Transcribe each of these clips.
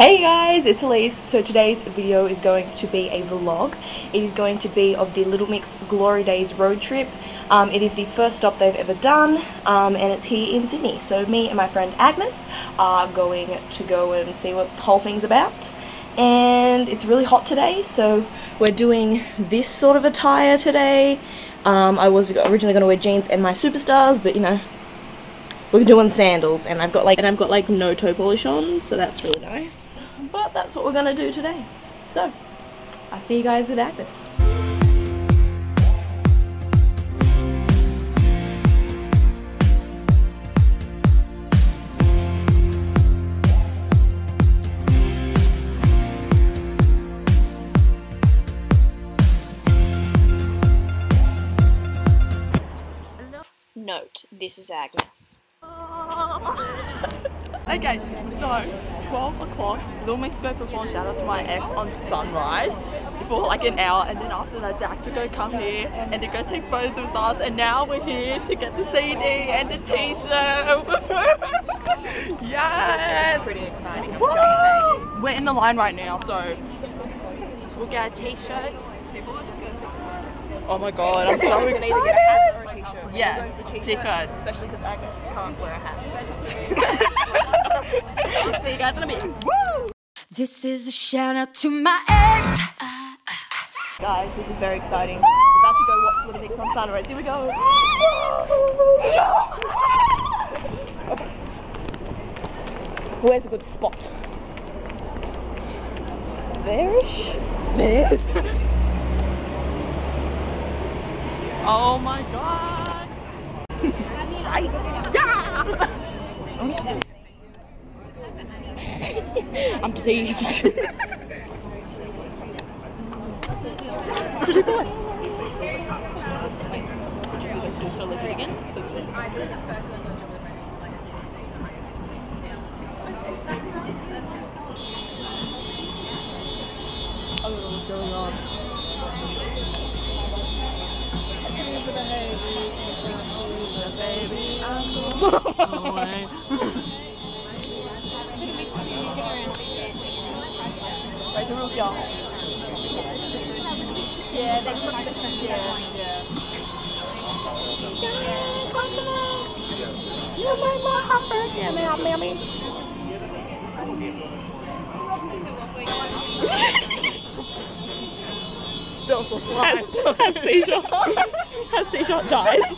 Hey guys, it's Elise. So today's video is going to be a vlog. It is going to be of the Little Mix Glory Days road trip. It is the first stop they've ever done, and it's here in Sydney. So me and my friend Agnes are going to go and see what the whole thing's about. And it's really hot today, so we're doing this sort of attire today. I was originally going to wear jeans and my superstars, but you know, we're doing sandals, and I've got like no toe polish on, so that's really nice. But that's what we're gonna do today. So I'll see you guys with Agnes. Note, this is Agnes. Okay, so 12 o'clock, Little Mexico performed Shout Out to My Ex on Sunrise for like an hour, and then after that they actually go come here and they go take photos with us, and now we're here to get the CD and the t-shirt. Yes! It's pretty exciting, I'm just saying. We're in the line right now, so we'll get a t-shirt. People are just going to... Oh my god, I'm so excited! We need to get a hat or a t-shirt. Yeah, t-shirts. Especially because Agnes can't wear a hat. See you guys in a bit. Woo! This is a shout out to my ex. Guys, this is very exciting. We're about to go watch Little Mix on Sunrise. Here we go. Okay. Where's a good spot? There-ish? There? Oh my god! Yeah! I'm diseased. Do so legit again? I don't know what's going on. Raise the roof, y'all. Yeah, that's what I think. Yeah. Coconut! You made my heart burn. Yeah, mammy. Don't fly. Has seashot dies.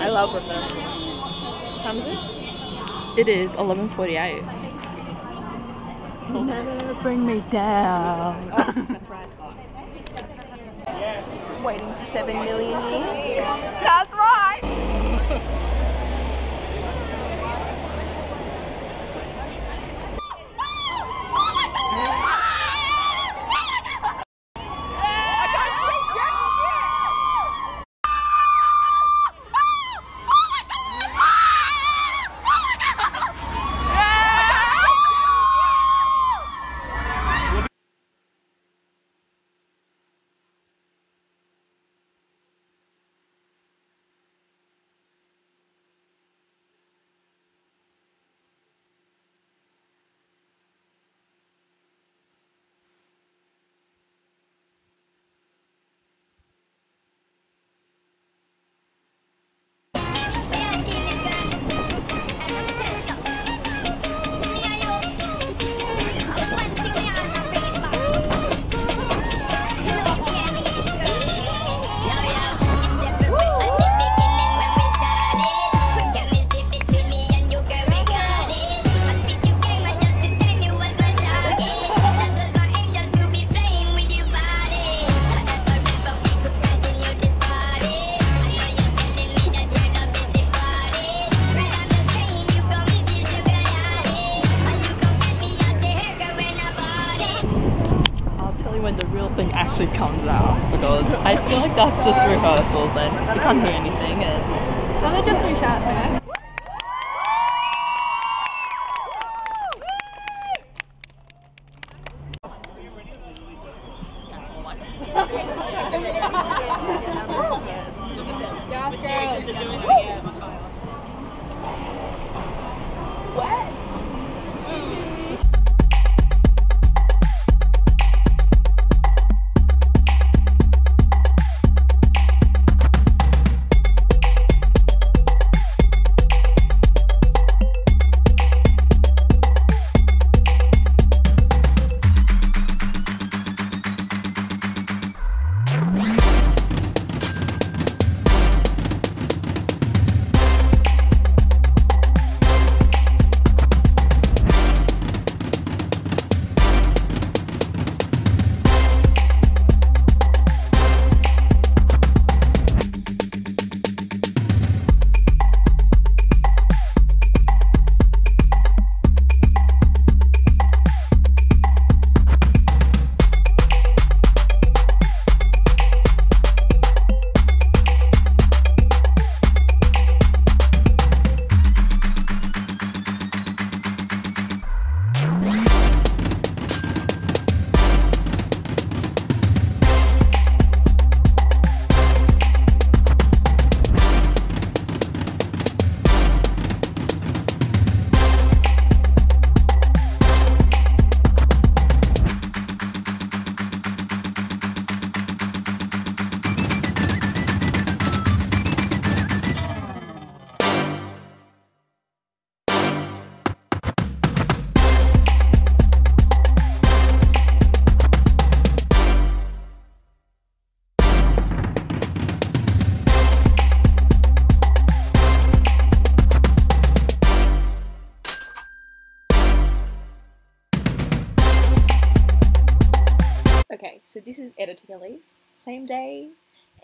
I love with this. What time is it? It is 11:48. Never bring me down. Oh, that's right. Waiting for 7 million years. That's right. Actually comes out, because I feel like that's just rehearsals and you can't hear anything. And I'm just doing shout out to my ex. What? So this is editing Elise, same day,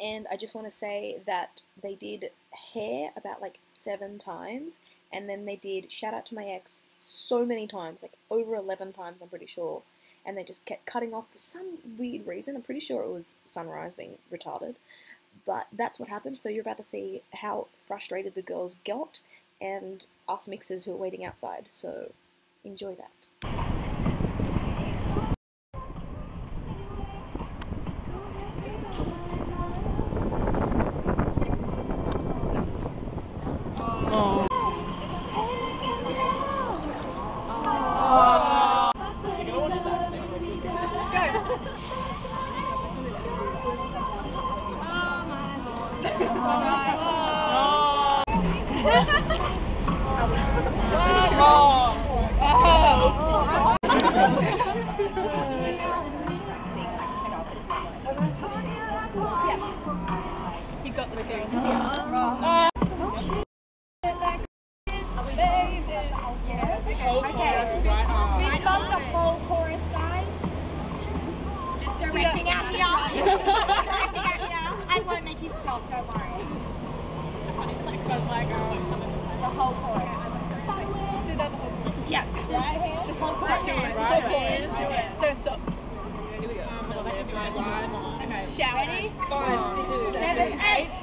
and I just want to say that they did hair about like 7 times, and then they did shout out to my ex so many times, like over 11 times I'm pretty sure, and they just kept cutting off for some weird reason. I'm pretty sure it was Sunrise being retarded, but that's what happened. So you're about to see how frustrated the girls got and us mixers who are waiting outside, so enjoy that. You got the girls. We love the whole chorus, guys. Just directing out y'all. I won't make you stop, don't worry. The whole chorus. Just do that the whole chorus. Yeah. Just do it. Right. Just do it. Don't stop. Here we go. Okay. Ready? 5, 6, 7, 8.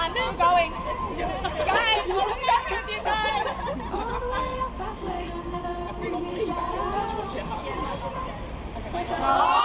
I'm not going. Guys, we'll stop with you guys. Oh!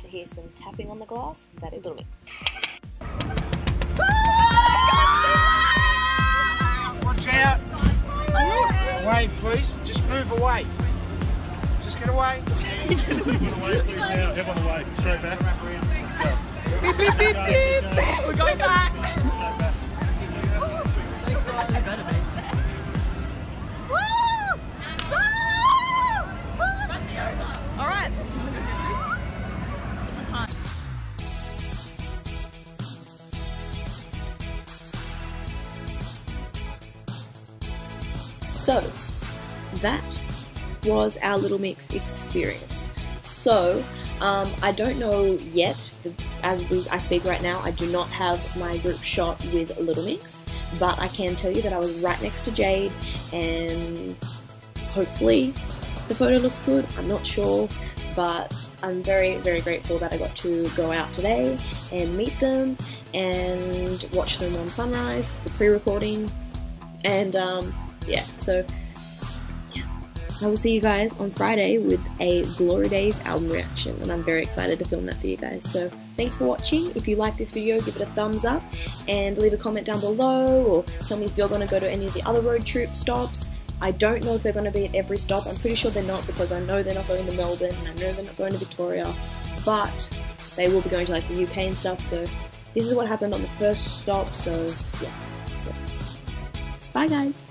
To hear some tapping on the glass, that is Little Mix. Watch out! Wait, please, just move away. Just get away. Everyone away, straight back. Beep, beep, beep, beep. We're going back. All right. So that was our Little Mix experience. So I don't know yet, as I speak right now, I do not have my group shot with Little Mix, but I can tell you that I was right next to Jade, and hopefully the photo looks good. I'm not sure, but I'm very, very grateful that I got to go out today and meet them and watch them on Sunrise, the pre-recording, and yeah, so, yeah, I will see you guys on Friday with a Glory Days album reaction, and I'm very excited to film that for you guys. So thanks for watching. If you like this video, give it a thumbs up and leave a comment down below, or tell me if you're going to go to any of the other road trip stops. I don't know if they're going to be at every stop. I'm pretty sure they're not, because I know they're not going to Melbourne and I know they're not going to Victoria, but they will be going to like the UK and stuff. So this is what happened on the first stop, so yeah. So bye guys!